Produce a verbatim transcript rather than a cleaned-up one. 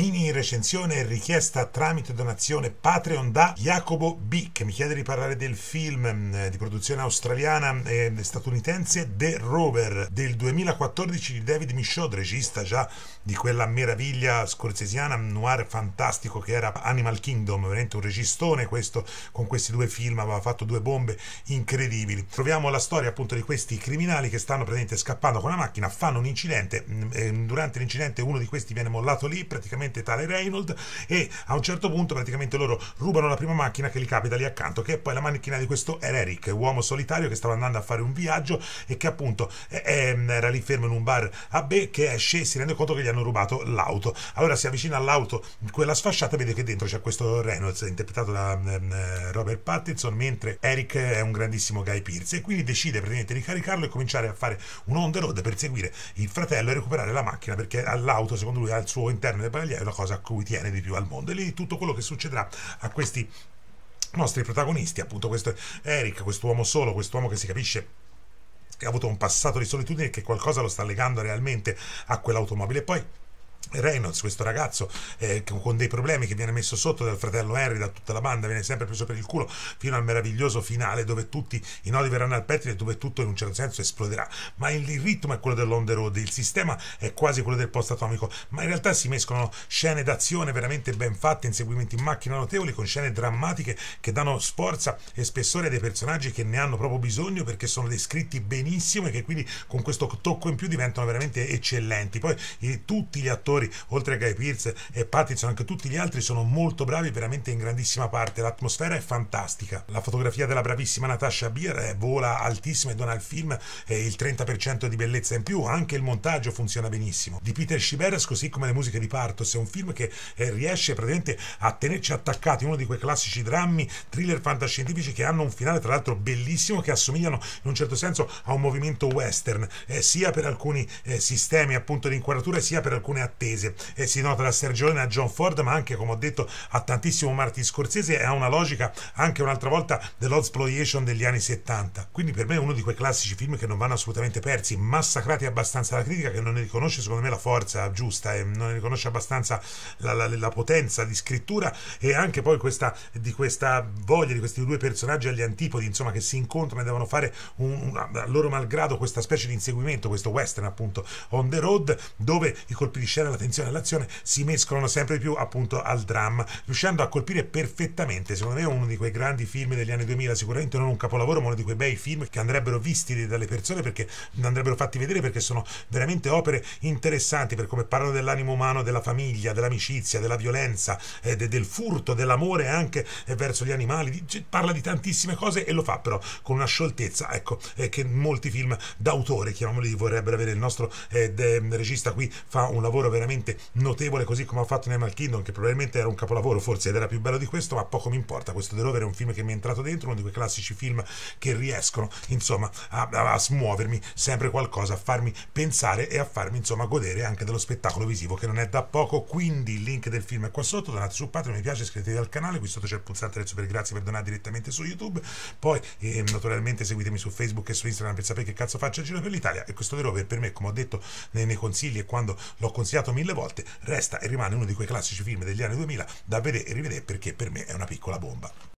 Mini recensione richiesta tramite donazione Patreon da Jacopo B, che mi chiede di parlare del film eh, di produzione australiana e eh, statunitense The Rover del duemilaquattordici di David Michôd, regista già di quella meraviglia scorsesiana, noir fantastico che era Animal Kingdom, veramente un registone questo, con questi due film aveva fatto due bombe incredibili. Troviamo la storia appunto di questi criminali che stanno praticamente scappando con la macchina, fanno un incidente, eh, durante l'incidente uno di questi viene mollato lì, praticamente tale Reynolds, e a un certo punto praticamente loro rubano la prima macchina che gli capita lì accanto, che è poi la macchina di questo Eric, uomo solitario che stava andando a fare un viaggio e che appunto è, è, era lì fermo in un bar a B, che esce e si rende conto che gli hanno rubato l'auto. Allora si avvicina all'auto, quella sfasciata, vede che dentro c'è questo Reynolds interpretato da um, Robert Pattinson, mentre Eric è un grandissimo Guy Pearce, e quindi decide praticamente di caricarlo e cominciare a fare un on the road per seguire il fratello e recuperare la macchina, perché all'auto secondo lui al suo interno del è la cosa a cui tiene di più al mondo. E lì tutto quello che succederà a questi nostri protagonisti, appunto questo Eric, quest'uomo solo, quest'uomo che si capisce che ha avuto un passato di solitudine e che qualcosa lo sta legando realmente a quell'automobile, e poi Reynolds, questo ragazzo eh, con dei problemi, che viene messo sotto dal fratello Henry, da tutta la banda, viene sempre preso per il culo fino al meraviglioso finale dove tutti i nodi verranno al pettine e dove tutto in un certo senso esploderà. Ma il, il ritmo è quello dell'on the road, il sistema è quasi quello del post atomico, ma in realtà si mescolano scene d'azione veramente ben fatte, inseguimenti in macchina notevoli, con scene drammatiche che danno forza e spessore a dei personaggi che ne hanno proprio bisogno, perché sono descritti benissimo e che quindi con questo tocco in più diventano veramente eccellenti. Poi i, tutti gli attori, oltre a Guy Pearce e Pattinson, anche tutti gli altri sono molto bravi, veramente in grandissima parte. L'atmosfera è fantastica, la fotografia della bravissima Natasha Beer vola altissima e dona al film il trenta per cento di bellezza in più. Anche il montaggio funziona benissimo di Peter Sciberas, così come le musiche di Partos. È un film che riesce praticamente a tenerci attaccati, uno di quei classici drammi thriller fantascientifici che hanno un finale tra l'altro bellissimo, che assomigliano in un certo senso a un movimento western, eh, sia per alcuni eh, sistemi appunto di inquadratura, sia per alcune attività. E si nota da Sergio Leone a John Ford, ma anche, come ho detto, a tantissimo Marty Scorsese, e ha una logica anche un'altra volta dell'exploitation degli anni settanta. Quindi per me è uno di quei classici film che non vanno assolutamente persi, massacrati abbastanza la critica, che non ne riconosce secondo me la forza giusta, e non ne riconosce abbastanza la, la, la potenza di scrittura, e anche poi questa, di questa voglia di questi due personaggi agli antipodi, insomma, che si incontrano e devono fare un, un, loro malgrado questa specie di inseguimento, questo western appunto on the road, dove i colpi di scena, la tensione e l'azione si mescolano sempre di più appunto al dramma, riuscendo a colpire perfettamente. Secondo me è uno di quei grandi film degli anni duemila, sicuramente non un capolavoro, ma uno di quei bei film che andrebbero visti dalle persone, perché andrebbero fatti vedere, perché sono veramente opere interessanti per come parlano dell'animo umano, della famiglia, dell'amicizia, della violenza, eh, de, del furto, dell'amore anche eh, verso gli animali, di, parla di tantissime cose e lo fa però con una scioltezza, ecco, eh, che molti film d'autore, chiamiamoli, vorrebbero avere. Il nostro eh, de, regista qui fa un lavoro veramente veramente notevole, così come ha fatto in Animal Kingdom, che probabilmente era un capolavoro forse ed era più bello di questo, ma poco mi importa. Questo The Rover è un film che mi è entrato dentro, uno di quei classici film che riescono insomma a, a, a smuovermi sempre qualcosa, a farmi pensare e a farmi insomma godere anche dello spettacolo visivo, che non è da poco. Quindi il link del film è qua sotto, donate su Patreon, mi piace, iscrivetevi al canale, qui sotto c'è il pulsante del super grazie per donare direttamente su YouTube, poi eh, naturalmente seguitemi su Facebook e su Instagram per sapere che cazzo faccio a giro per l'Italia. E questo The Rover per me, come ho detto nei, nei consigli e quando l'ho consigliato mille volte, resta e rimane uno di quei classici film degli anni duemila da vedere e rivedere, perché per me è una piccola bomba.